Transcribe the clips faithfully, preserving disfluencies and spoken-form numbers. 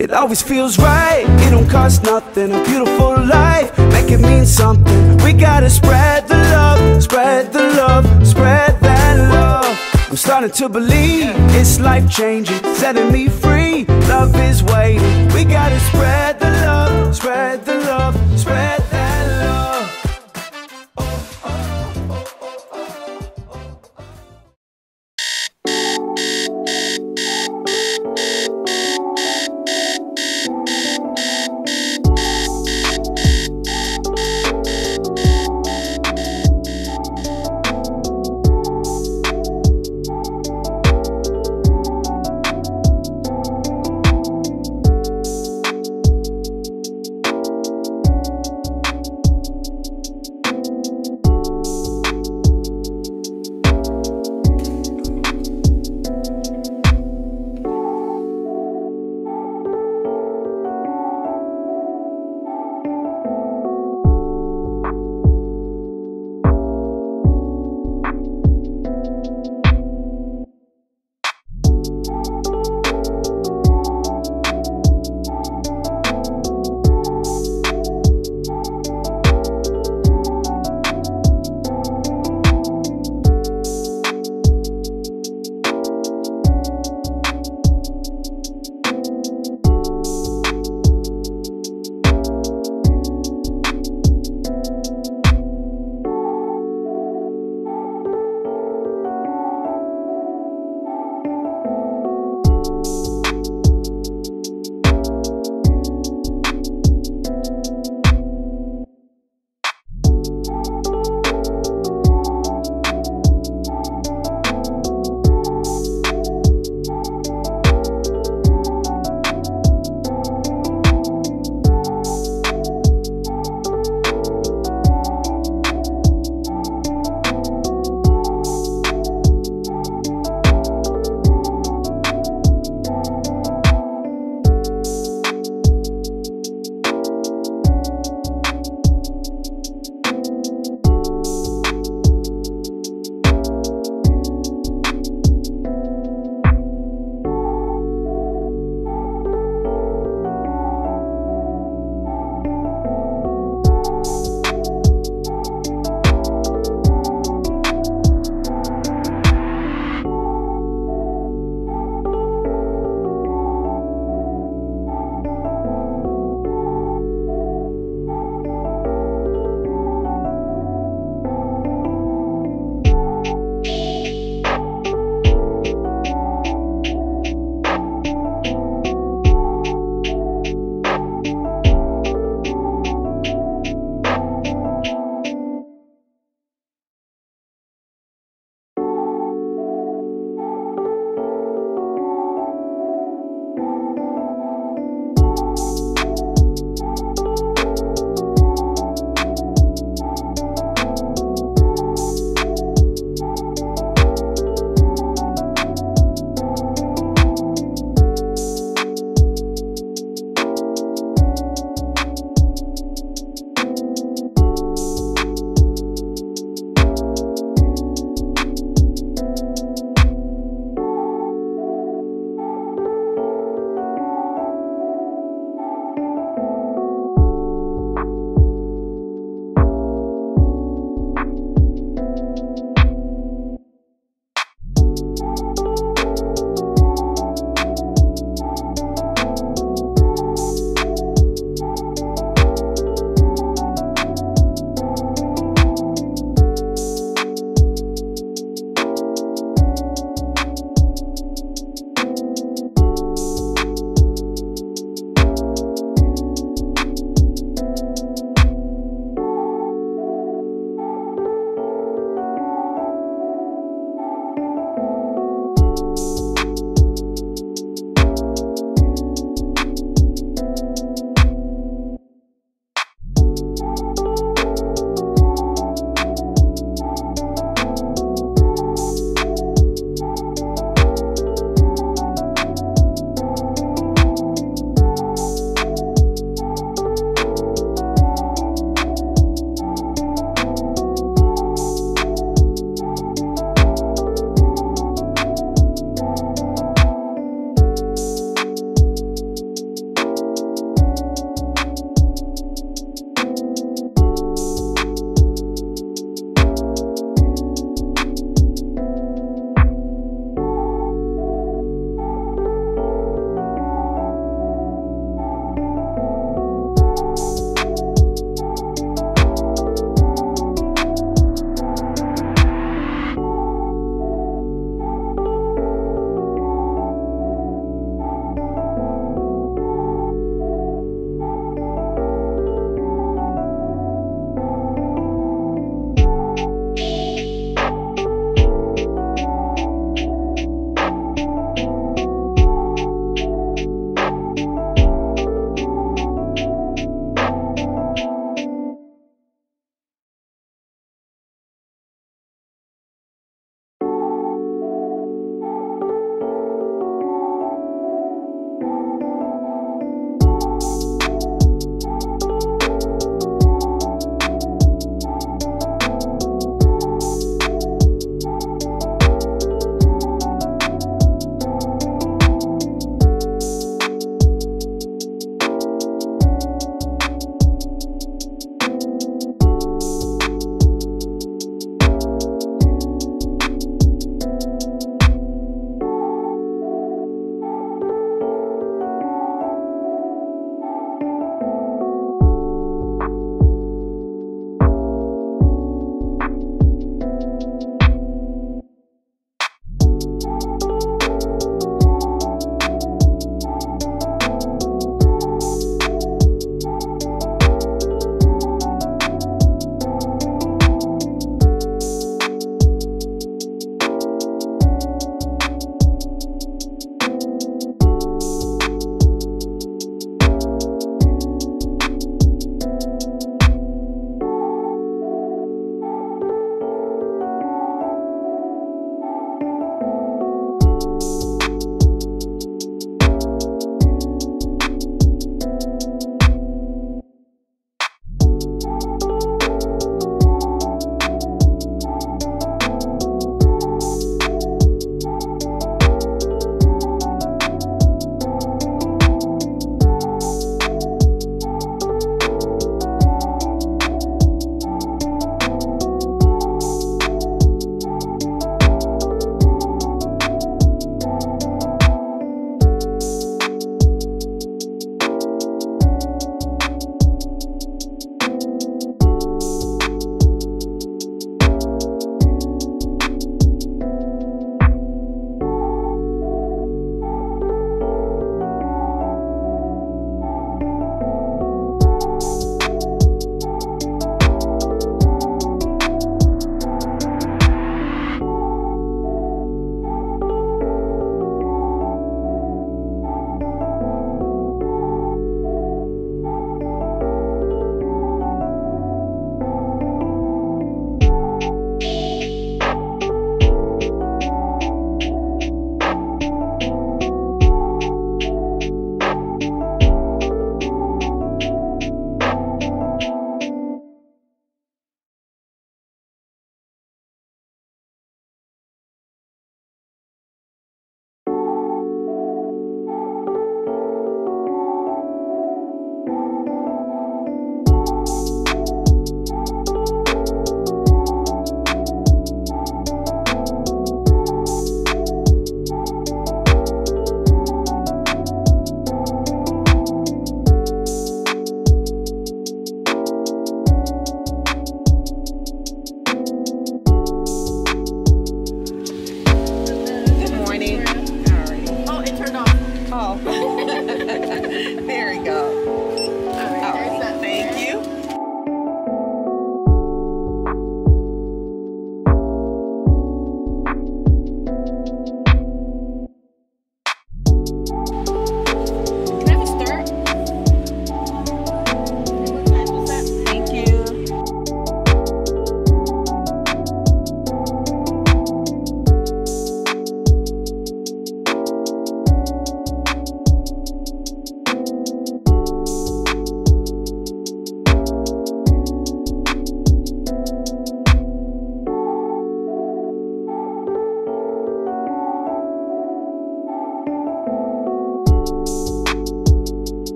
It always feels right, it don't cost nothing. A beautiful life, make it mean something. We gotta spread the love, spread the love, spread that love. I'm starting to believe it's life-changing, setting me free, love is waiting. We gotta spread the love, spread the love, spread that love. Oh, oh, oh, oh, oh, oh, oh.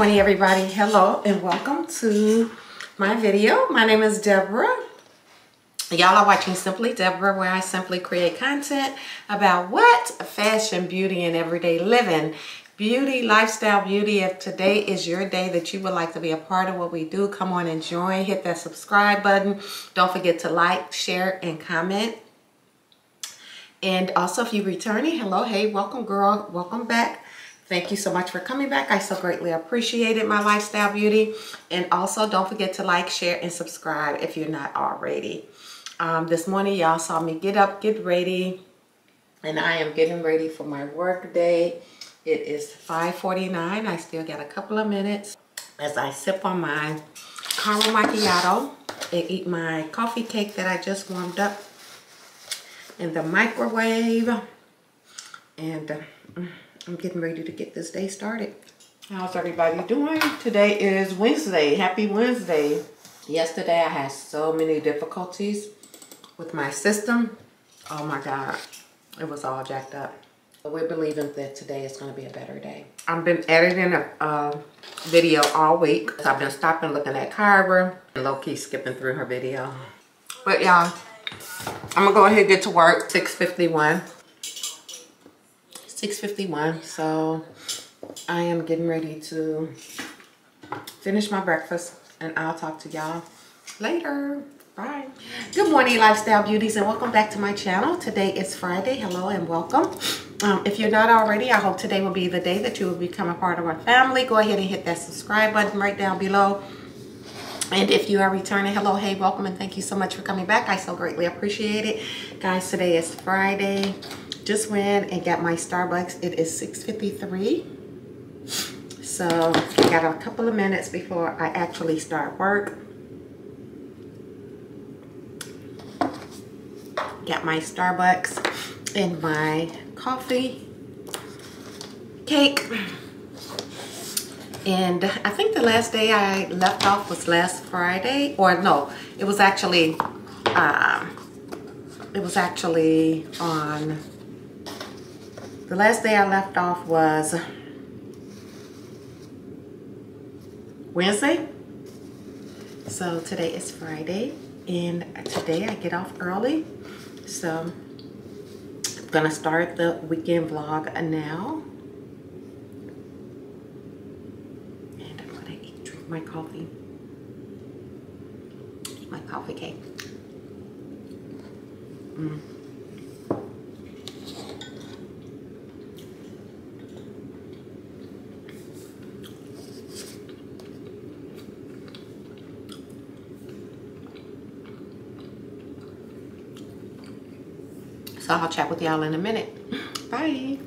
Morning everybody, hello and welcome to my video. My name is Deborah. Y'all are watching Simply Deborah, where I simply create content about what? Fashion, beauty, and everyday living. Beauty, lifestyle beauty. If today is your day that you would like to be a part of what we do, come on and join. Hit that subscribe button. Don't forget to like, share, and comment. And also if you're returning, hello, hey, welcome girl, welcome back. Thank you so much for coming back. I so greatly appreciate it, my lifestyle beauty. And also don't forget to like, share, and subscribe if you're not already. Um, this morning, y'all saw me get up, get ready, and I am getting ready for my work day. It is five forty-nine. I still got a couple of minutes as I sip on my caramel macchiato and eat my coffee cake that I just warmed up in the microwave. And... Uh, I'm getting ready to get this day started. How's everybody doing? Today is Wednesday. Happy Wednesday. Yesterday I had so many difficulties with my system. Oh my God. It was all jacked up. But we're believing that today is going to be a better day. I've been editing a, a video all week. I've been stopping looking at Carver and low-key skipping through her video. But y'all, I'm going to go ahead and get to work. six fifty-one. six fifty-one, so I am getting ready to finish my breakfast and I'll talk to y'all later. Bye. Good morning, lifestyle beauties, and welcome back to my channel. Today is Friday. Hello and welcome. Um, if you're not already, I hope today will be the day that you will become a part of our family. Go ahead and hit that subscribe button right down below. And if you are returning, hello, hey, welcome, and thank you so much for coming back. I so greatly appreciate it. Guys, today is Friday. Just went and got my Starbucks. It is six fifty-three, so I got a couple of minutes before I actually start work. Got my Starbucks and my coffee cake. And I think the last day I left off was last Friday, or no, it was actually, uh, it was actually on... The last day I left off was Wednesday. So today is Friday, and today I get off early. So I'm gonna start the weekend vlog now. And I'm gonna eat, drink my coffee, eat my coffee cake. Mm. So I'll chat with y'all in a minute. Bye.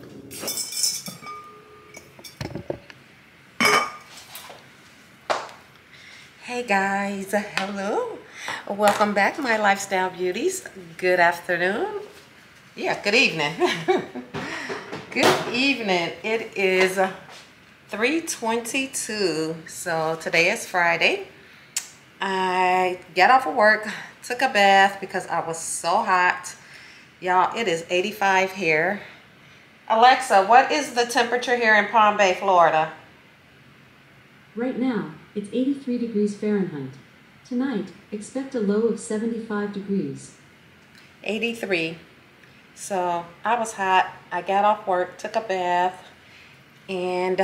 Hey guys, hello. Welcome back, my lifestyle beauties. Good afternoon. Yeah, good evening. Good evening. It is three twenty-two. So today is Friday. I got off of work, took a bath because I was so hot. Y'all, it is eighty-five here. Alexa, what is the temperature here in Palm Bay, Florida? Right now, it's eighty-three degrees Fahrenheit. Tonight, expect a low of seventy-five degrees. eighty-three. So, I was hot. I got off work, took a bath, and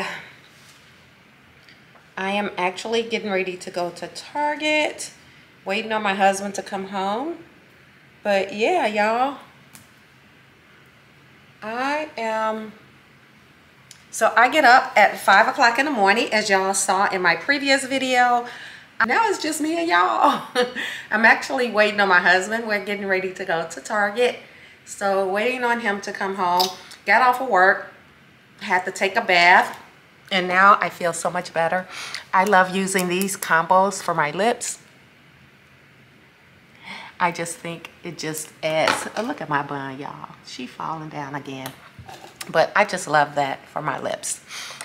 I am actually getting ready to go to Target, waiting on my husband to come home. But yeah, y'all. I am, so I get up at five o'clock in the morning, as y'all saw in my previous video. Now it's just me and y'all. I'm actually waiting on my husband. We're getting ready to go to Target. So waiting on him to come home. Got off of work, had to take a bath, and now I feel so much better. I love using these combos for my lips. I just think it just adds, oh, look at my bun, y'all. She falling down again. But I just love that for my lips.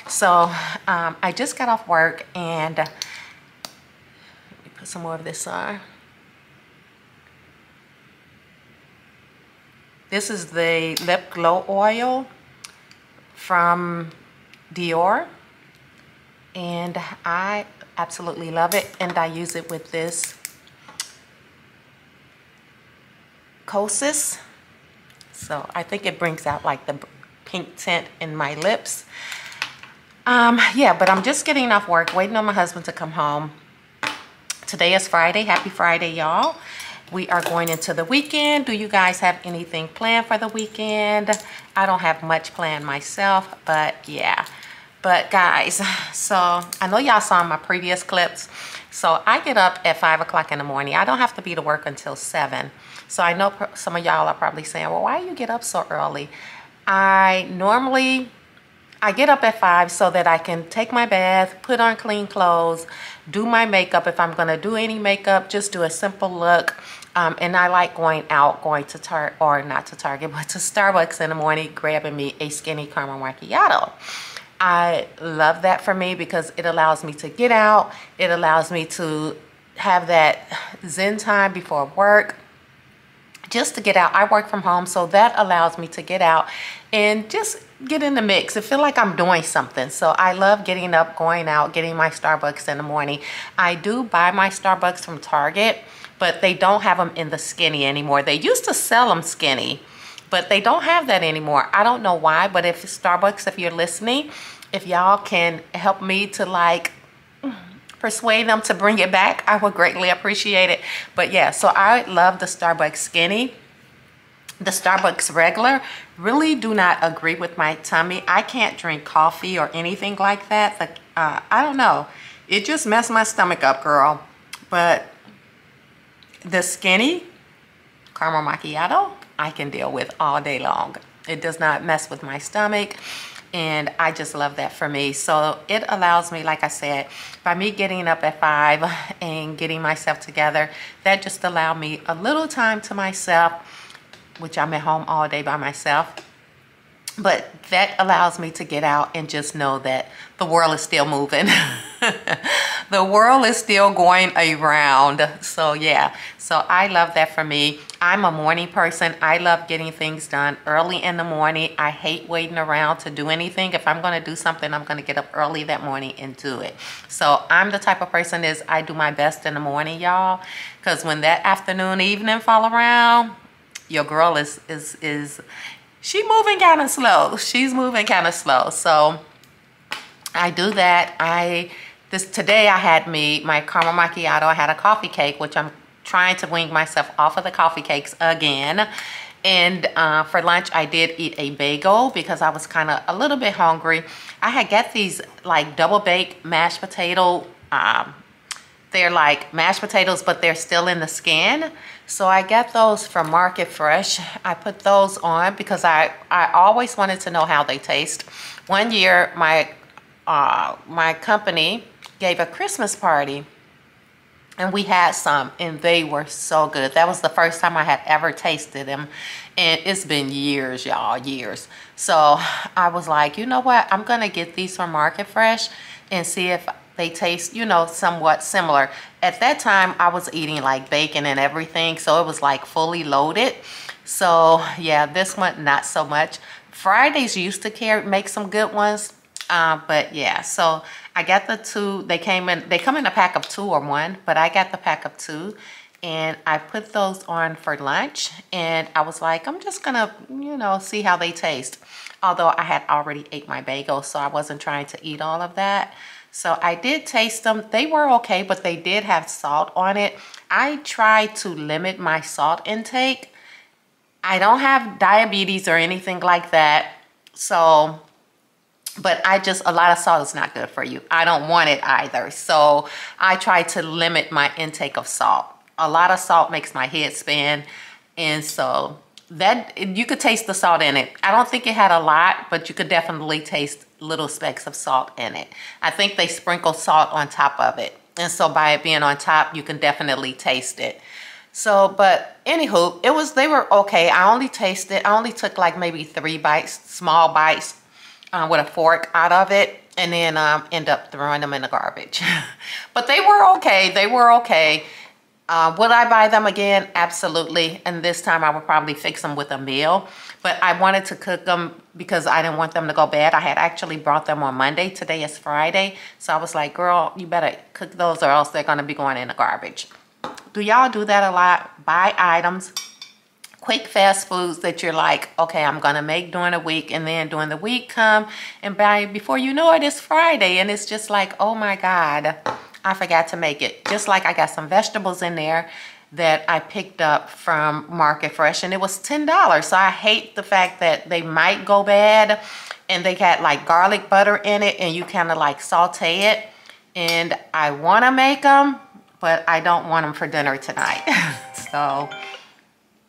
So um, I just got off work and let me put some more of this on. This is the Lip Glow Oil from Dior. and I absolutely love it, and I use it with this Kosas. So I think it brings out like the pink tint in my lips. Um, yeah, but I'm just getting off work, waiting on my husband to come home. Today is Friday. Happy Friday, y'all. We are going into the weekend. Do you guys have anything planned for the weekend? I don't have much planned myself, but yeah. But guys, so I know y'all saw in my previous clips. So I get up at five o'clock in the morning. I don't have to be to work until seven. So I know some of y'all are probably saying, well, why do you get up so early? I normally, I get up at five so that I can take my bath, put on clean clothes, do my makeup. If I'm gonna do any makeup, just do a simple look. Um, and I like going out, going to Target, or not to Target, but to Starbucks in the morning, grabbing me a skinny caramel macchiato. I love that for me because it allows me to get out. It allows me to have that zen time before work, just to get out. I work from home, so that allows me to get out and just get in the mix. I feel like I'm doing something. So I love getting up, going out, getting my Starbucks in the morning. I do buy my Starbucks from Target, but they don't have them in the skinny anymore. They used to sell them skinny, but they don't have that anymore. I don't know why, but if Starbucks, if you're listening, if y'all can help me to like persuade them to bring it back, I would greatly appreciate it. But yeah, so I love the Starbucks skinny. The Starbucks regular really do not agree with my tummy. I can't drink coffee or anything like that. Like, uh, I don't know. It just messed my stomach up, girl. But the skinny caramel macchiato, I can deal with all day long. It does not mess with my stomach. And I just love that for me. So it allows me, like I said, by me getting up at five and getting myself together, that just allowed me a little time to myself, which I'm at home all day by myself. But that allows me to get out and just know that the world is still moving. The world is still going around. So yeah, so I love that for me. I'm a morning person. I love getting things done early in the morning. I hate waiting around to do anything. If I'm going to do something, I'm going to get up early that morning and do it. So I'm the type of person is I do my best in the morning, y'all, because when that afternoon, evening fall around, your girl is, is, is, she moving kind of slow. She's moving kind of slow. So I do that. I, this today I had me, my caramel macchiato. I had a coffee cake, which I'm trying to wean myself off of the coffee cakes again. And uh, for lunch, I did eat a bagel because I was kind of a little bit hungry. I had got these like double baked mashed potato. Um, they're like mashed potatoes, but they're still in the skin. So I got those from Market Fresh. I put those on because I, I always wanted to know how they taste. One year, my, uh, my company gave a Christmas party. And we had some, and they were so good. That was the first time I had ever tasted them. And it's been years, y'all, years. So I was like, you know what? I'm going to get these from Market Fresh and see if they taste, you know, somewhat similar. At that time, I was eating like bacon and everything. So it was like fully loaded. So yeah, this one, not so much. Fridays used to carry, make some good ones. Uh, but yeah, so I got the two. They came in, they come in a pack of two or one, but I got the pack of two, and I put those on for lunch. And I was like, I'm just gonna, you know, see how they taste. Although I had already ate my bagel, so I wasn't trying to eat all of that. So I did taste them. They were okay, but they did have salt on it. I try to limit my salt intake. I don't have diabetes or anything like that, so. But I just, a lot of salt is not good for you. I don't want it either. So I try to limit my intake of salt. A lot of salt makes my head spin. And so that, you could taste the salt in it. I don't think it had a lot, but you could definitely taste little specks of salt in it. I think they sprinkle salt on top of it. And so by it being on top, you can definitely taste it. So, but anywho, it was, they were okay. I only tasted, I only took like maybe three bites, small bites. Uh, with a fork out of it, and then um, end up throwing them in the garbage. But they were okay. They were okay. Uh, would I buy them again? Absolutely. And this time I would probably fix them with a meal. But I wanted to cook them because I didn't want them to go bad. I had actually brought them on Monday. Today is Friday. So I was like, girl, you better cook those or else they're going to be going in the garbage. Do y'all do that a lot? Buy items, quick fast foods that you're like, okay, I'm going to make during the week. And then during the week come and buy, before you know it, it's Friday. And it's just like, oh my God, I forgot to make it. Just like I got some vegetables in there that I picked up from Market Fresh and it was ten dollars. So I hate the fact that they might go bad and they got like garlic butter in it and you kind of like saute it. And I want to make them, but I don't want them for dinner tonight. So,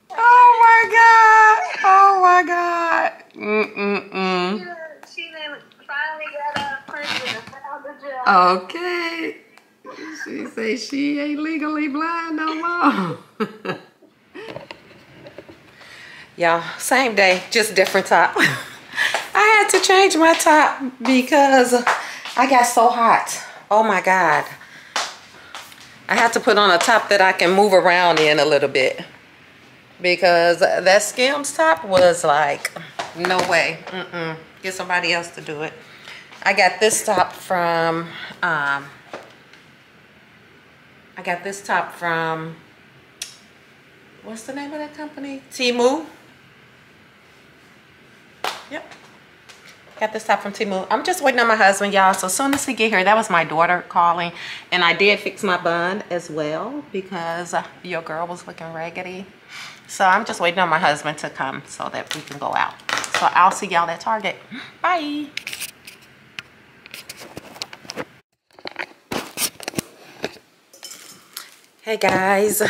oh my God, oh my God. Mm-mm-mm. She didn't finally get out of prison, out of the jail. Okay. She say she ain't legally blind no more. Y'all, same day, just different top. I had to change my top because I got so hot. Oh my God. I had to put on a top that I can move around in a little bit because that Skims top was like, no way. Mm-mm. Get somebody else to do it. I got this top from... Um, I got this top from, what's the name of that company? Temu. Yep. Got this top from Temu. I'm just waiting on my husband, y'all. So as soon as he get here, that was my daughter calling. And I did fix my bun as well because your girl was looking raggedy. So I'm just waiting on my husband to come so that we can go out. So I'll see y'all at Target. Bye. Hey guys,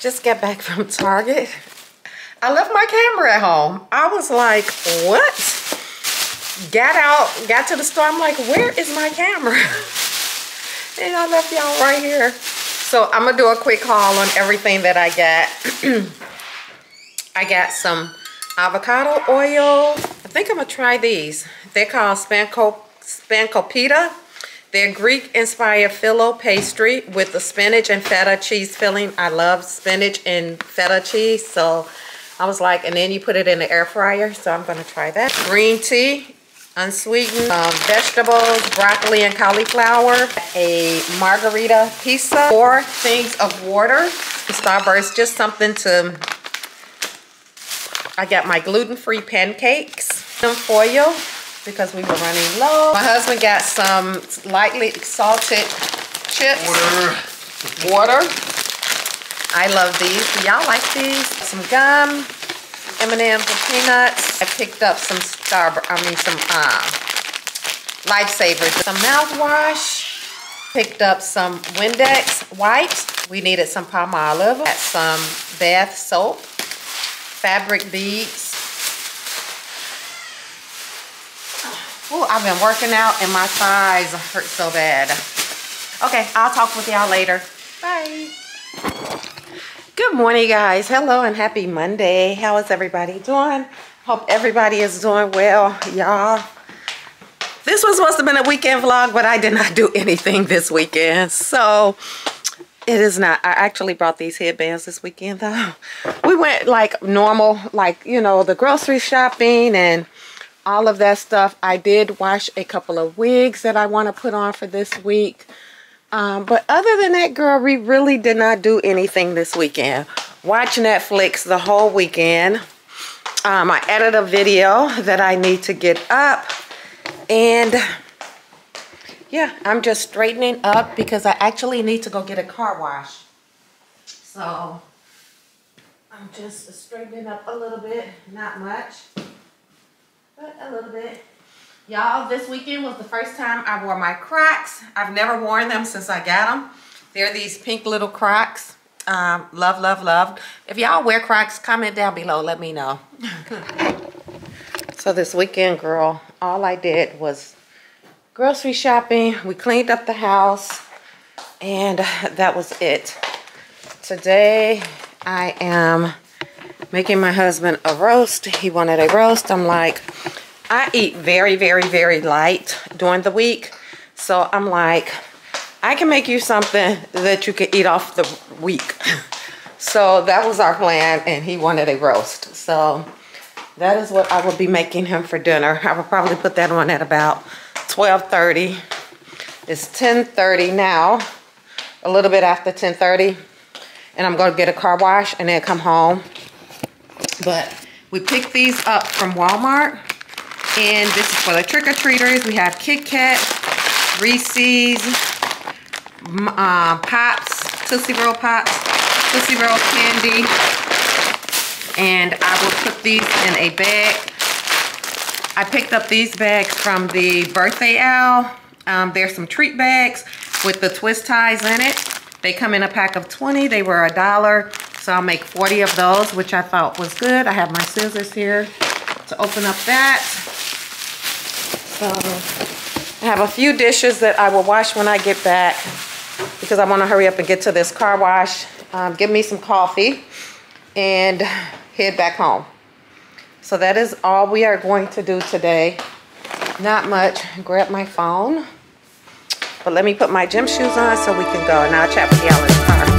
just got back from Target. I left my camera at home. I was like, what? Got out, got to the store. I'm like, where is my camera? And I left y'all right here. So I'm gonna do a quick haul on everything that I got. I got some avocado oil. I think I'm gonna try these. They're called Spanakopita. Spanakopita. They're Greek-inspired phyllo pastry with the spinach and feta cheese filling. I love spinach and feta cheese, so I was like, and then you put it in the air fryer, so I'm gonna try that. Green tea, unsweetened, um, vegetables, broccoli and cauliflower, a margarita pizza, four things of water, Starburst, just something to, I got my gluten-free pancakes, some foil, because we were running low. My husband got some lightly salted chips. Water. Water. I love these. Y'all like these? Some gum, M and M's with peanuts. I picked up some star, I mean some um, Lifesavers. Some mouthwash. Picked up some Windex wipes. We needed some palm olive. Got some bath soap. Fabric beads. Ooh, I've been working out and my thighs hurt so bad. Okay, I'll talk with y'all later. Bye. Good morning, guys. Hello and happy Monday. How is everybody doing? Hope everybody is doing well, y'all. This was supposed to have been a weekend vlog, but I did not do anything this weekend. So it is not. I actually brought these headbands this weekend, though. We went like normal, like, you know, the grocery shopping and all of that stuff. I did wash a couple of wigs that I want to put on for this week. Um, but other than that, girl, we really did not do anything this weekend. Watch Netflix the whole weekend. Um, I edited a video that I need to get up. And yeah, I'm just straightening up because I actually need to go get a car wash. So I'm just straightening up a little bit, not much. But a little bit. Y'all, this weekend was the first time I wore my Crocs. I've never worn them since I got them. They're these pink little Crocs. Um, love, love, love. If y'all wear Crocs, comment down below. Let me know. So this weekend, girl, all I did was grocery shopping. We cleaned up the house. And that was it. Today, I am... making my husband a roast. He wanted a roast. I'm like, I eat very, very, very light during the week. So I'm like, I can make you something that you could eat off the week. So that was our plan, and he wanted a roast. So that is what I will be making him for dinner. I will probably put that on at about twelve thirty. It's ten thirty now, a little bit after ten thirty. And I'm gonna get a car wash and then come home. But we picked these up from Walmart. And this is for the trick-or-treaters. We have Kit Kat, Reese's, uh, Pops, Tootsie Roll Pops, Tootsie Roll Candy. And I will put these in a bag. I picked up these bags from the Birthday Owl. Um, there's some treat bags with the twist ties in it. They come in a pack of twenty. They were a dollar. So I'll make forty of those, which I thought was good. I have my scissors here to open up that. So I have a few dishes that I will wash when I get back because I want to hurry up and get to this car wash. Um, give me some coffee and head back home. So that is all we are going to do today. Not much. Grab my phone. But let me put my gym shoes on so we can go, and I'll chat with y'all in the car.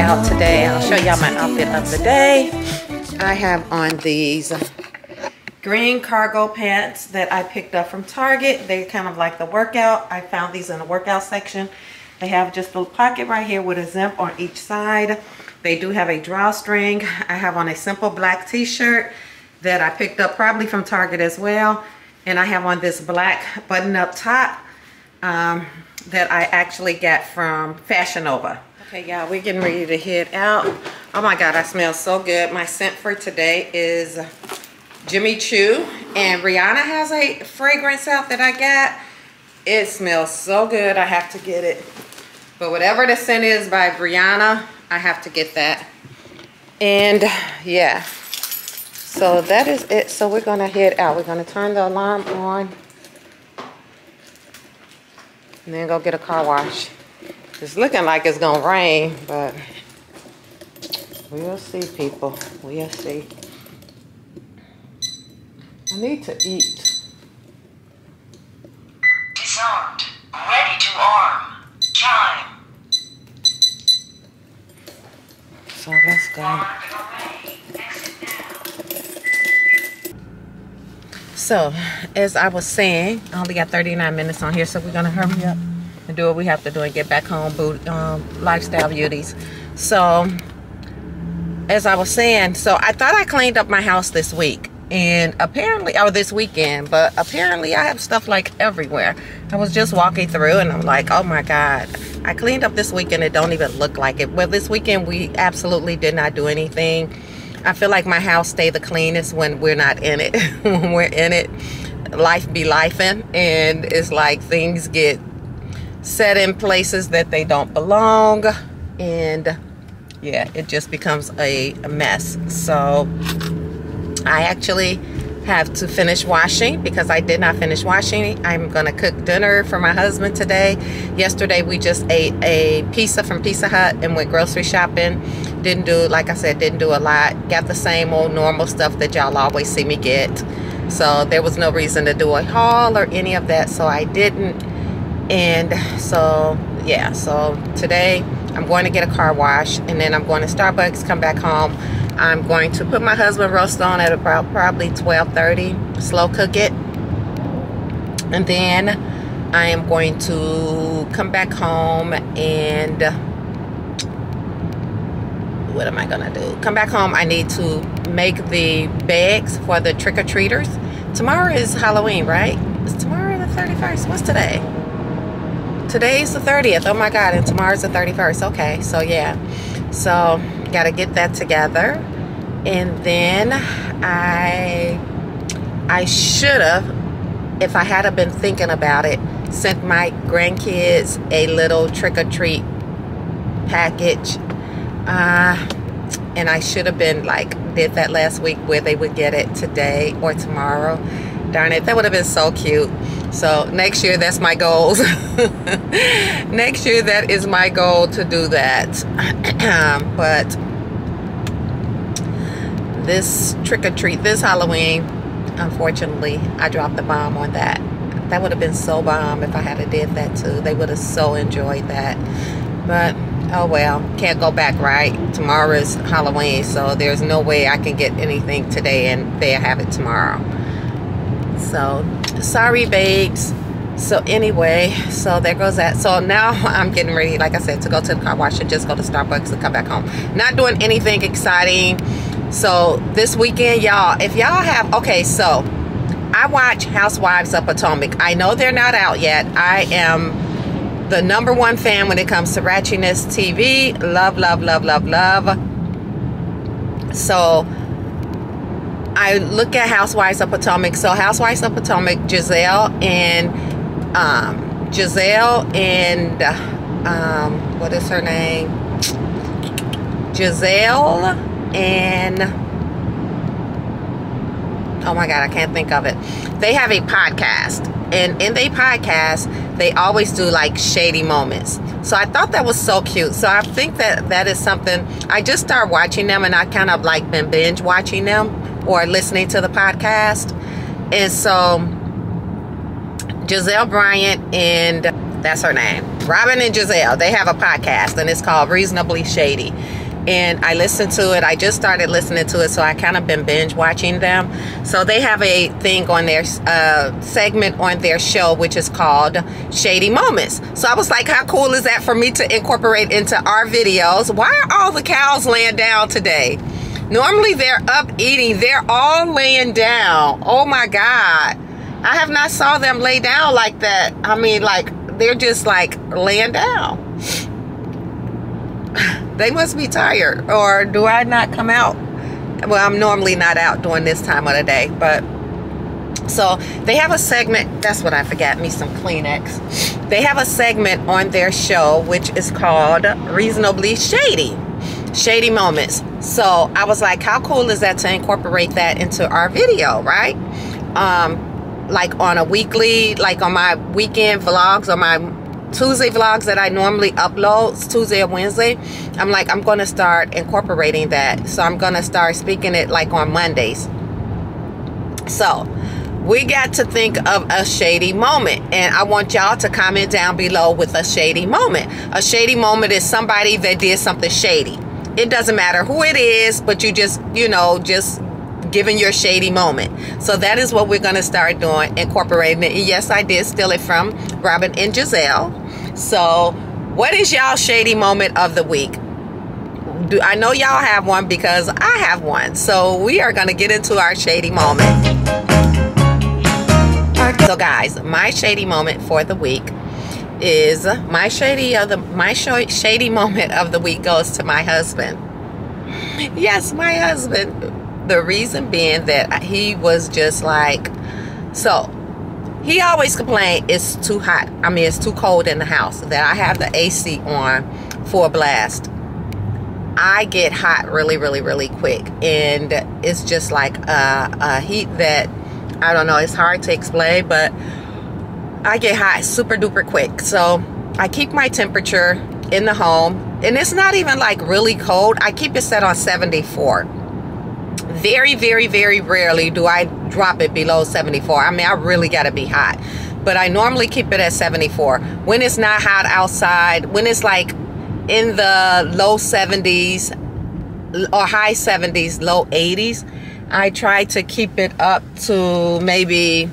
Out today, I'll show y'all my outfit of the day. I have on these green cargo pants that I picked up from Target. They're kind of like the workout. I found these in the workout section. They have just a little pocket right here with a zip on each side. They do have a drawstring. I have on a simple black t-shirt that I picked up probably from Target as well, and I have on this black button-up top um, that I actually got from Fashion Nova. Okay, y'all, we're getting ready to head out. Oh my God, I smell so good. My scent for today is Jimmy Choo, and Rihanna has a fragrance out that I got. It smells so good, I have to get it. But whatever the scent is by Rihanna, I have to get that. And yeah, so that is it. So we're gonna head out. We're gonna turn the alarm on and then go get a car wash. It's looking like it's gonna rain, but we'll see, people. We'll see. I need to eat. Disarmed. Ready to arm. Chime. So let's go. So, as I was saying, I only got thirty-nine minutes on here, so we're gonna hurry up and do what we have to do and get back home, boot, um, lifestyle beauties. So, as I was saying, so I thought I cleaned up my house this week, and apparently, or this weekend, but apparently I have stuff like everywhere. I was just walking through and I'm like, oh my God, I cleaned up this weekend, it don't even look like it. Well, this weekend we absolutely did not do anything. I feel like my house stay the cleanest when we're not in it. When we're in it, life be lifing, and it's like things get set in places that they don't belong, and yeah, it just becomes a mess. So I actually have to finish washing because I did not finish washing. I'm gonna cook dinner for my husband today. Yesterday we just ate a pizza from Pizza Hut and went grocery shopping. Didn't do, like I said, didn't do a lot. Got the same old normal stuff that y'all always see me get. So there was no reason to do a haul or any of that, so I didn't. And so yeah, so today I'm going to get a car wash and then I'm going to Starbucks, come back home. I'm going to put my husband roast on at about probably twelve thirty, slow cook it, and then I am going to come back home and what am I gonna do? Come back home, I need to make the bags for the trick-or-treaters. Tomorrow is Halloween, right? Is tomorrow the thirty-first? What's today? Today's the thirtieth. Oh my God, and tomorrow's the thirty-first. Okay, so yeah. So, gotta get that together. And then I, I should have, if I had been thinking about it, sent my grandkids a little trick-or-treat package. Uh, and I should have been like, did that last week where they would get it today or tomorrow. Darn it, that would have been so cute. So next year, that's my goals. Next year, that is my goal to do that. But this trick-or-treat, this Halloween, unfortunately, I dropped the bomb on that. That would have been so bomb if I had a did that too. They would have so enjoyed that. But oh well, can't go back, right? Tomorrow is Halloween, so there's no way I can get anything today and they'll have it tomorrow. So sorry, babes. So anyway, so there goes that. So now I'm getting ready, like I said, to go to the car wash and just go to Starbucks and come back home. Not doing anything exciting. So this weekend, y'all, if y'all have, okay, so I watch Housewives of Potomac. I know they're not out yet. I am the number one fan when it comes to ratchiness T V. Love, love, love, love, love. So I look at Housewives of Potomac. So Housewives of Potomac, Giselle and um, Giselle and um, what is her name? Giselle and oh my God, I can't think of it. They have a podcast, and in their podcast, they always do like shady moments. So I thought that was so cute. So I think that that is something. I just started watching them, and I kind of like been binge watching them. Or listening to the podcast. And so Giselle Bryant and that's her name, Robin and Giselle, they have a podcast and it's called Reasonably Shady. And I listened to it. I just started listening to it, so I kind of been binge watching them. So they have a thing on their uh, segment on their show, which is called Shady Moments. So I was like, how cool is that for me to incorporate into our videos? Why are all the cows laying down today? Normally they're up eating. They're all laying down. Oh my God, I have not saw them lay down like that. I mean, like, they're just like laying down. They must be tired. Or do I not come out? Well, I'm normally not out during this time of the day. But so they have a segment. That's what I forgot, me some Kleenex. They have a segment on their show which is called Reasonably Shady. Shady Moments. So I was like, how cool is that to incorporate that into our video, right? Um, like on a weekly, like on my weekend vlogs, on my Tuesday vlogs that I normally upload, Tuesday or Wednesday, I'm like, I'm going to start incorporating that. So I'm going to start speaking it like on Mondays. So we got to think of a shady moment, and I want y'all to comment down below with a shady moment. A shady moment is somebody that did something shady. It doesn't matter who it is, but you just, you know, just giving your shady moment. So that is what we're going to start doing, incorporating it. And yes, I did steal it from Robin and Giselle. So what is y'all shady moment of the week? Do I know y'all have one, because I have one. So we are going to get into our shady moment. So guys, my shady moment for the week is my shady of the my shady moment of the week goes to my husband. Yes, my husband. The reason being that he was just like, so he always complained it's too hot. I mean, it's too cold in the house, that I have the A C on for a blast. I get hot really, really, really quick, and it's just like a, a heat that I don't know. It's hard to explain, but I get hot super duper quick. So I keep my temperature in the home, and it's not even like really cold. I keep it set on seventy-four. Very, very, very rarely do I drop it below seventy-four. I mean, I really gotta be hot, but I normally keep it at seventy-four. When it's not hot outside, when it's like in the low seventies or high seventies, low eighties, I try to keep it up to maybe,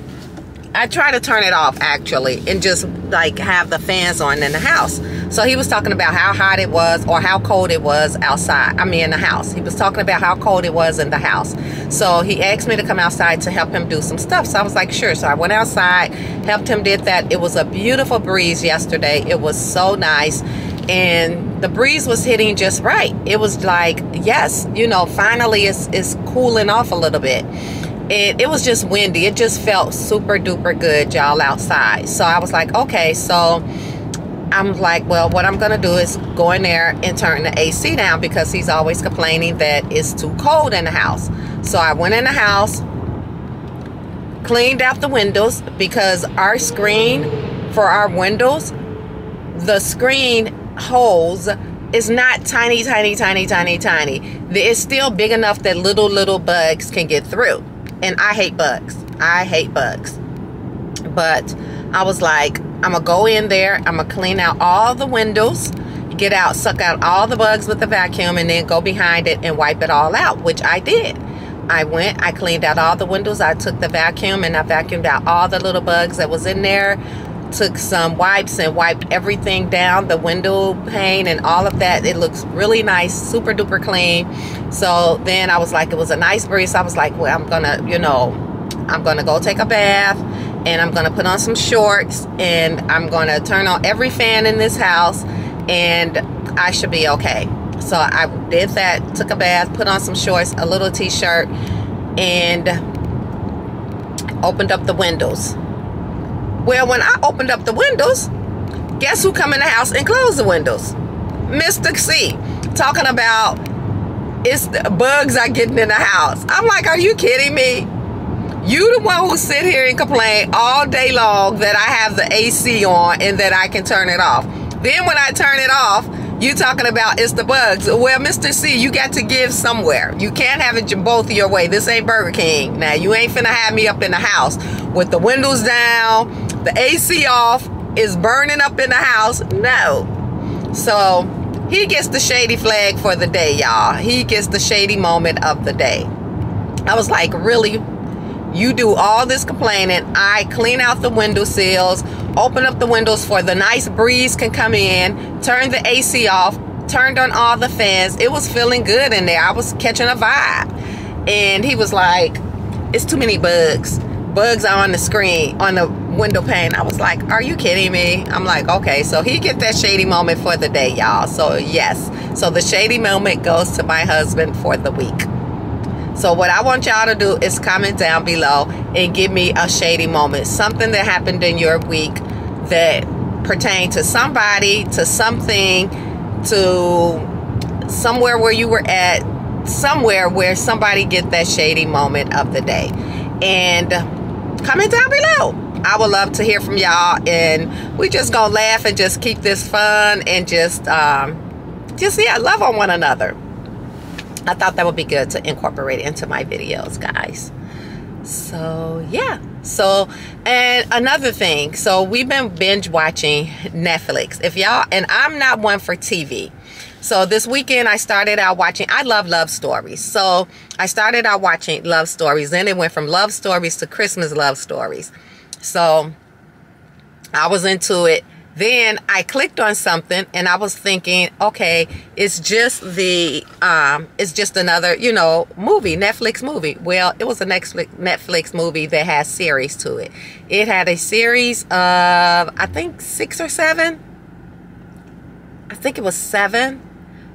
I try to turn it off actually, and just like have the fans on in the house. So he was talking about how hot it was or how cold it was outside. I mean, in the house. He was talking about how cold it was in the house. So he asked me to come outside to help him do some stuff. So I was like, sure. So I went outside, helped him did that. It was a beautiful breeze yesterday. It was so nice. And the breeze was hitting just right. It was like, yes, you know, finally it's, it's cooling off a little bit. It, it was just windy. It just felt super duper good, y'all, outside. So I was like, okay, so I'm like, well, what I'm gonna do is go in there and turn the A C down because he's always complaining that it's too cold in the house. So I went in the house, cleaned out the windows because our screen for our windows, the screen holes is not tiny, tiny, tiny, tiny, tiny. It's still big enough that little, little bugs can get through. And I hate bugs. I hate bugs. But I was like, I'm going to go in there. I'm going to clean out all the windows, get out, suck out all the bugs with the vacuum, and then go behind it and wipe it all out, which I did. I went, I cleaned out all the windows. I took the vacuum and I vacuumed out all the little bugs that was in there. Took some wipes and wiped everything down, the window pane and all of that. It looks really nice, super duper clean. So then I was like, it was a nice breeze. I was like, well, I'm gonna, you know, I'm gonna go take a bath and I'm gonna put on some shorts and I'm gonna turn on every fan in this house and I should be okay. So I did that, took a bath, put on some shorts, a little t-shirt, and opened up the windows. Well, when I opened up the windows, guess who come in the house and closed the windows? Mister C, talking about it's the bugs are getting in the house. I'm like, are you kidding me? You the one who sit here and complain all day long that I have the A C on and that I can turn it off. Then when I turn it off, you talking about it's the bugs. Well, Mister C, you got to give somewhere. You can't have it both your way. This ain't Burger King. Now, you ain't finna have me up in the house with the windows down, the A C off, is burning up in the house. No. So he gets the shady flag for the day, y'all. He gets the shady moment of the day. I was like, really? You do all this complaining. I clean out the window sills, open up the windows for the nice breeze can come in, turn the A C off, turned on all the fans. It was feeling good in there. I was catching a vibe. And he was like, it's too many bugs. Bugs are on the screen, on the window pane. I was like, are you kidding me? I'm like, okay. So he get that shady moment for the day, y'all. So yes, so the shady moment goes to my husband for the week. So what I want y'all to do is comment down below and give me a shady moment, something that happened in your week that pertained to somebody, to something, to somewhere where you were at, somewhere where somebody get that shady moment of the day. And comment down below. I would love to hear from y'all, and we just gonna laugh and just keep this fun and just, um, just yeah, love on one another. I thought that would be good to incorporate into my videos, guys. So yeah. So, and another thing. So we've been binge watching Netflix. If y'all, and I'm not one for T V. So this weekend I started out watching, I love love stories. So I started out watching love stories. Then it went from love stories to Christmas love stories. So I was into it. Then I clicked on something and I was thinking, okay, it's just the, um, it's just another, you know, movie, Netflix movie. Well, it was a Netflix, Netflix movie that has series to it. It had a series of, I think, six or seven. I think it was seven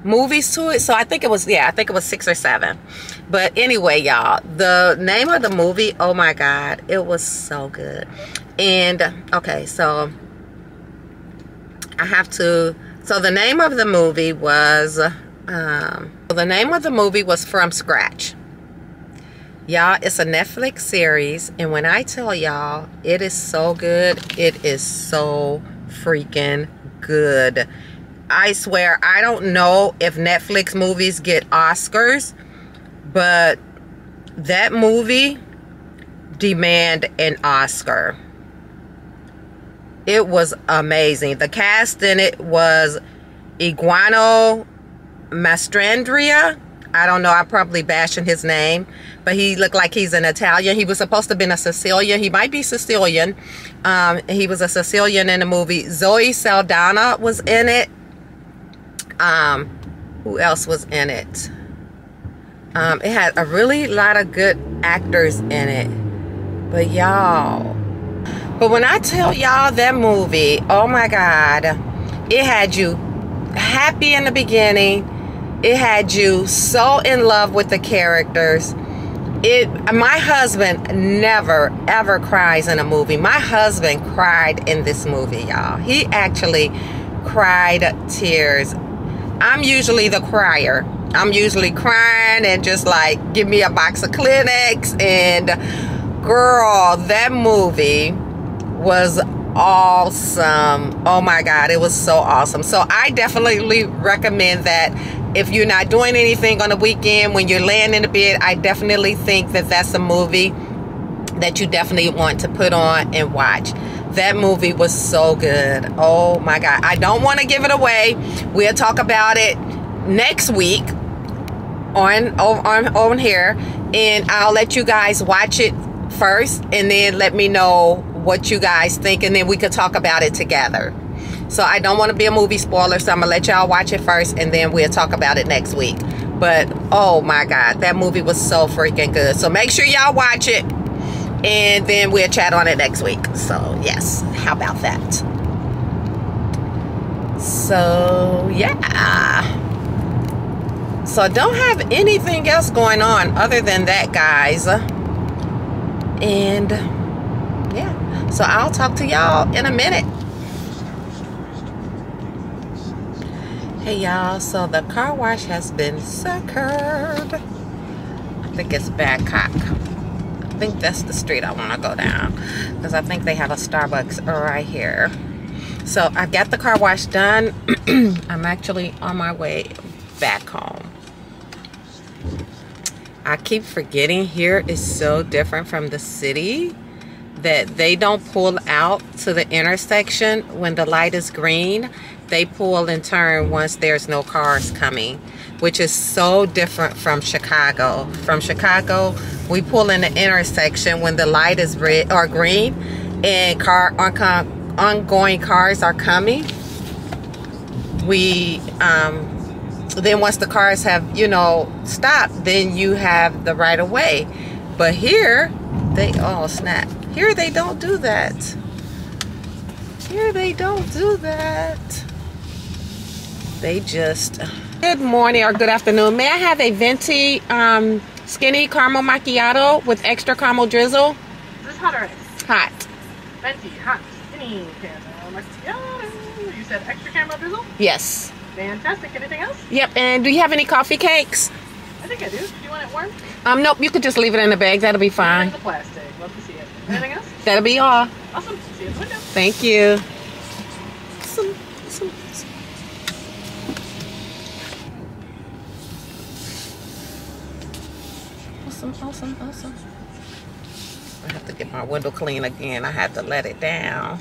movies to it. So I think it was, yeah, I think it was six or seven. But anyway, y'all, the name of the movie, oh my God, it was so good. And okay, so I have to, so the name of the movie was, um, the name of the movie was From Scratch. Y'all, it's a Netflix series. And when I tell y'all, it is so good. It is so freaking good. I swear, I don't know if Netflix movies get Oscars, but that movie demanded an Oscar. It was amazing. The cast in it was Iguano Mastrandrea. I don't know, I'm probably bashing his name, but he looked like he's an Italian. He was supposed to have been a Sicilian. He might be Sicilian. Um, he was a Sicilian in the movie. Zoe Saldana was in it. Um, who else was in it? Um, it had a really lot of good actors in it. But y'all, but when I tell y'all that movie, oh my God, it had you happy in the beginning. It had you so in love with the characters. It, my husband never, ever cries in a movie. My husband cried in this movie, y'all. He actually cried tears. I'm usually the crier. I'm usually crying and just like, give me a box of Kleenex. And girl, that movie was awesome. Oh my God, it was so awesome. So I definitely recommend that. If you're not doing anything on the weekend, when you're laying in the bed, I definitely think that that's a movie that you definitely want to put on and watch. That movie was so good. Oh my God. I don't want to give it away. We'll talk about it next week on, on, on here, and I'll let you guys watch it first and then let me know what you guys think, and then we could talk about it together. So I don't want to be a movie spoiler, so I'm going to let y'all watch it first, and then we'll talk about it next week. But, oh my God, that movie was so freaking good. So make sure y'all watch it, and then we'll chat on it next week. So, yes, how about that? So, yeah. So, I don't have anything else going on other than that, guys. And, yeah. So, I'll talk to y'all in a minute. Hey y'all, so the car wash has been suckered. I think it's Badcock. I think that's the street I want to go down, because I think they have a Starbucks right here. So I got the car wash done. I'm actually on my way back home. I keep forgetting here is so different from the city that they don't pull out to the intersection when the light is green. They pull and turn once there's no cars coming, which is so different from Chicago. From Chicago, we pull in the intersection when the light is red or green and car on, ongoing cars are coming. We um, then once the cars have, you know, stopped, then you have the right of way. But here, they, oh snap, here they don't do that. Here they don't do that. They just, good morning or good afternoon. May I have a venti um, skinny caramel macchiato with extra caramel drizzle? Is this hot or ice? Hot. Venti, hot, skinny caramel macchiato. You said extra caramel drizzle? Yes. Fantastic. Anything else? Yep. And do you have any coffee cakes? I think I do. Do you want it warm? Um, nope. You could just leave it in the bag. That'll be fine. In the plastic. Love to see it. Anything else? That'll be all. Awesome. See you at the window. Thank you. Awesome. Awesome. Awesome. Awesome, awesome, awesome. I have to get my window clean again. I have to let it down.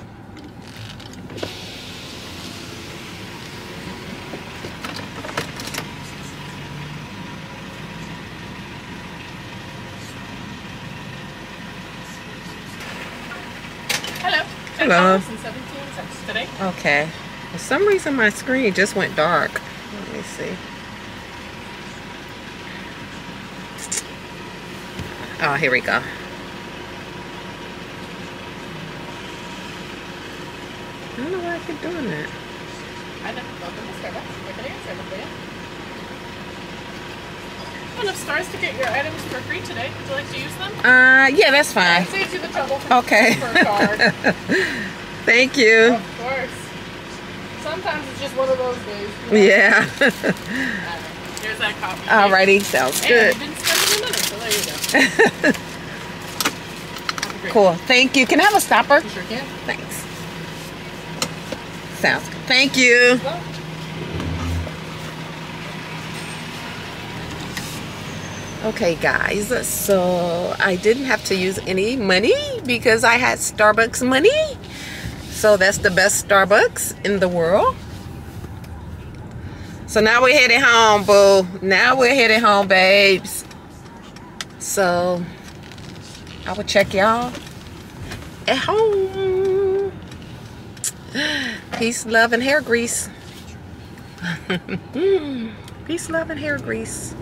Hello. Hello. ten dollars and seventeen cents today. Okay. For some reason, my screen just went dark. Let me see. Oh, here we go. I don't know why I keep doing that. I never open the Starbucks. Look at it, it's over there. Enough stars to get your items for free today. Would you like to use them? Uh, yeah, that's fine. It saves you the trouble from okay. For a card. Thank you. Of course. Sometimes it's just one of those days. You know? Yeah. uh, there's that coffee. Alrighty, sounds good. And there you go. Cool. Thank you. Can I have a stopper? You sure can. Thanks. Sounds good. Thank you. Well. Okay, guys. So I didn't have to use any money because I had Starbucks money. So that's the best Starbucks in the world. So now we're headed home, boo. Now we're headed home, babes. So I will check y'all at home. Peace, love, and hair grease. Peace, love, and hair grease.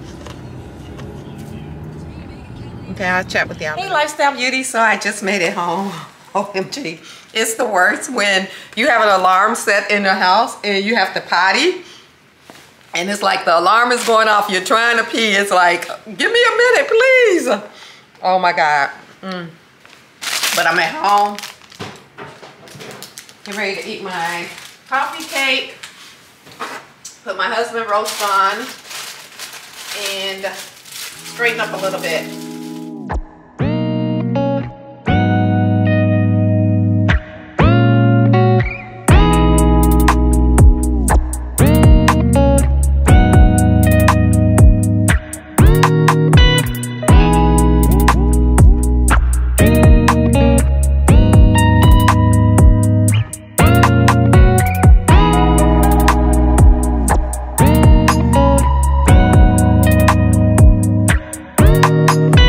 Okay, I'll chat with y'all. Hey, Lifestyle Beauty. So I just made it home. O M G. It's the worst when you have an alarm set in your house and you have to potty. And it's like the alarm is going off. You're trying to pee. It's like, give me a minute, please. Oh, my God. Mm. But I'm at home. Get ready to eat my coffee cake. Put my husband roast on. And straighten up a little bit. Thank you.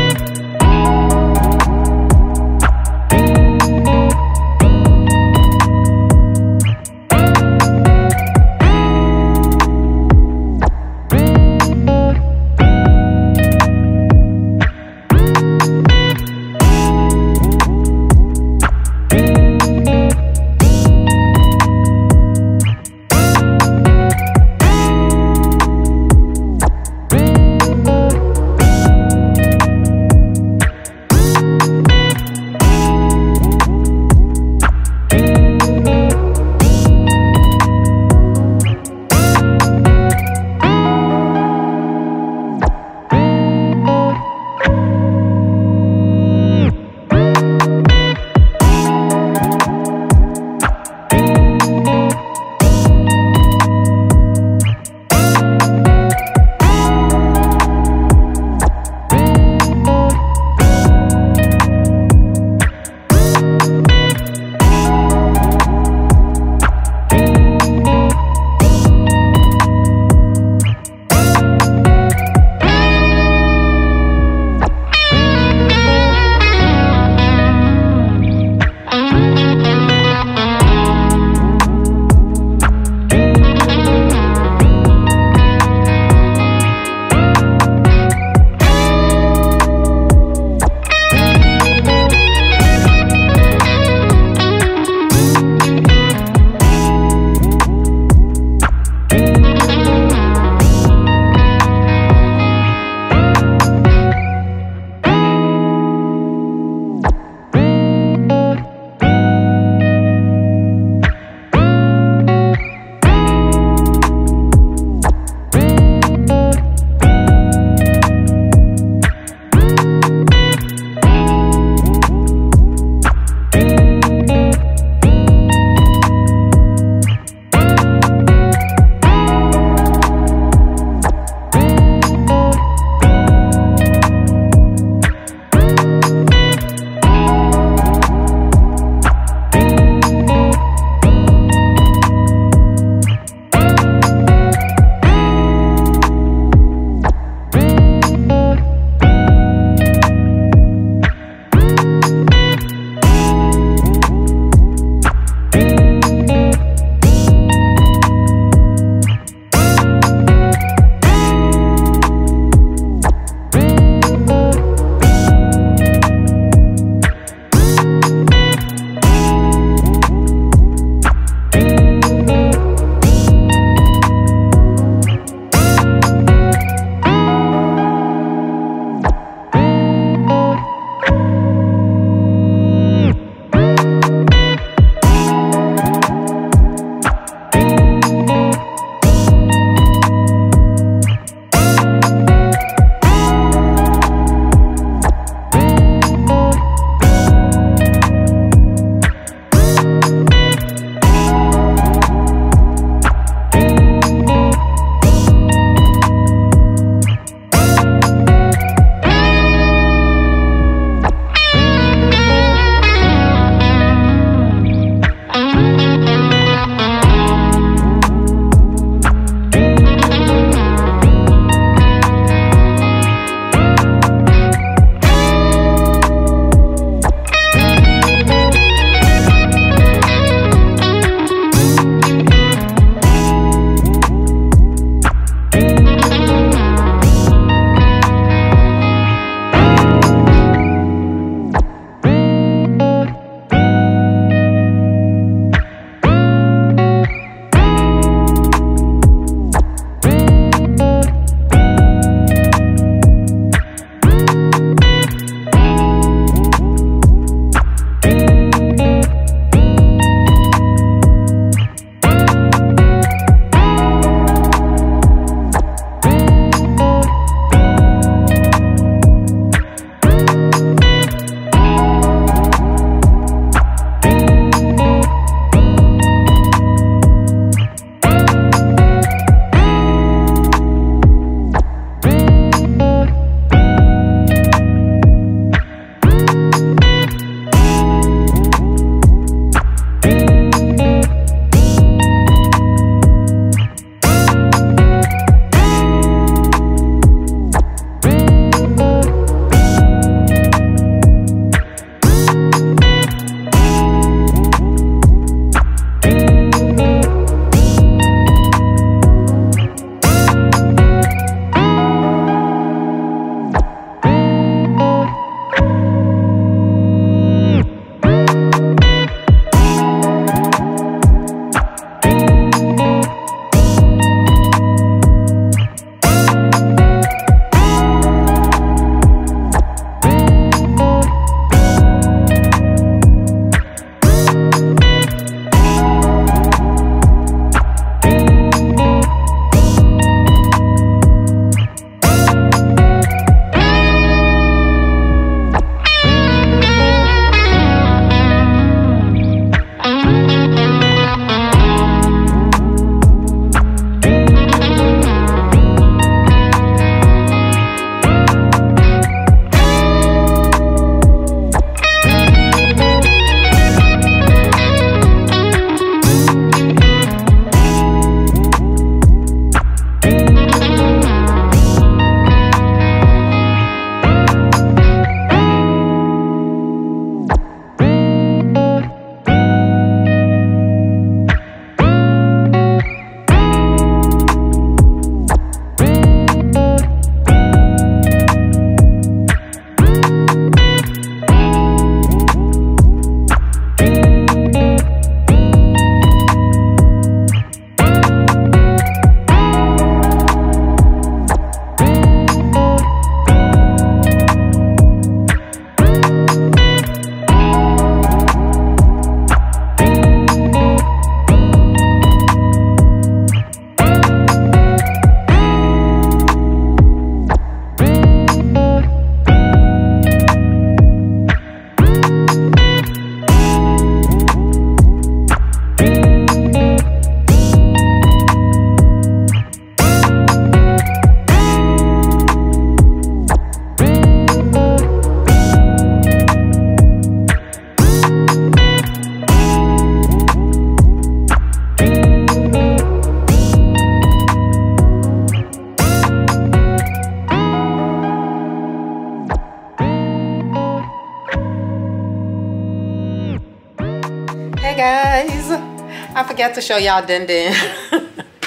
got to show y'all Din Din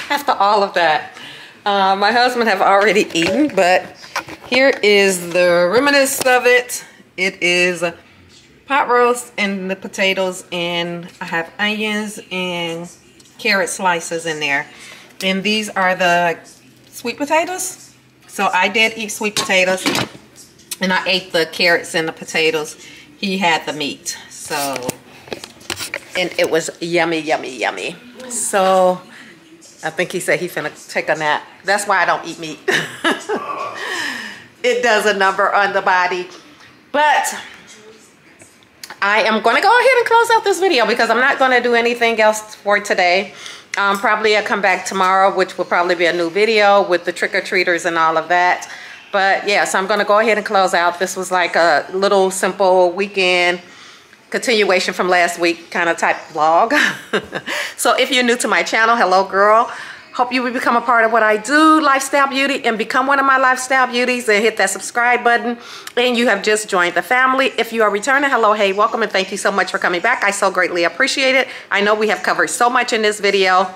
after all of that. Uh, my husband have already eaten, but here is the remnants of it. It is pot roast and the potatoes, and I have onions and carrot slices in there. And these are the sweet potatoes. So I did eat sweet potatoes, and I ate the carrots and the potatoes. He had the meat, so, and it was yummy, yummy, yummy. So I think he said he finna take a nap. That's why I don't eat meat. It does a number on the body. But I am gonna go ahead and close out this video because I'm not gonna do anything else for today. Um, probably I'll come back tomorrow, which will probably be a new video with the trick-or-treaters and all of that. But yeah, so I'm gonna go ahead and close out. This was like a little simple weekend continuation from last week kind of type vlog. So if you're new to my channel, hello girl. Hope you will become a part of what I do, Lifestyle Beauty, and become one of my Lifestyle Beauties and hit that subscribe button. And you have just joined the family. If you are returning, hello, hey, welcome, and thank you so much for coming back. I so greatly appreciate it. I know we have covered so much in this video,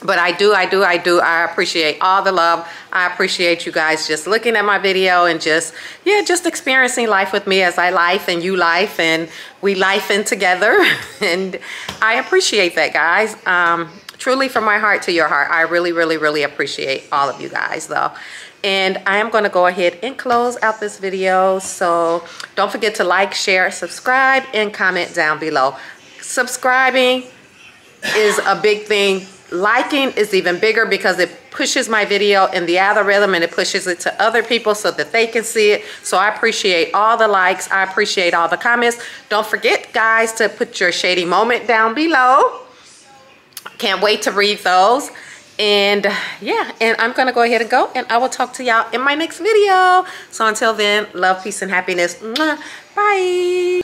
but I do, I do, I do. I appreciate all the love. I appreciate you guys just looking at my video and just, yeah, just experiencing life with me as I life and you life and we life in together. And I appreciate that, guys. Um, Truly from my heart to your heart. I really, really, really appreciate all of you guys though. And I am going to go ahead and close out this video. So don't forget to like, share, subscribe, and comment down below. Subscribing is a big thing. Liking is even bigger because it pushes my video in the algorithm and it pushes it to other people so that they can see it. So I appreciate all the likes. I appreciate all the comments. Don't forget, guys, to put your shady moment down below. Can't wait to read those. And yeah, and I'm gonna go ahead and go, and I will talk to y'all in my next video. So until then, love, peace, and happiness. Bye.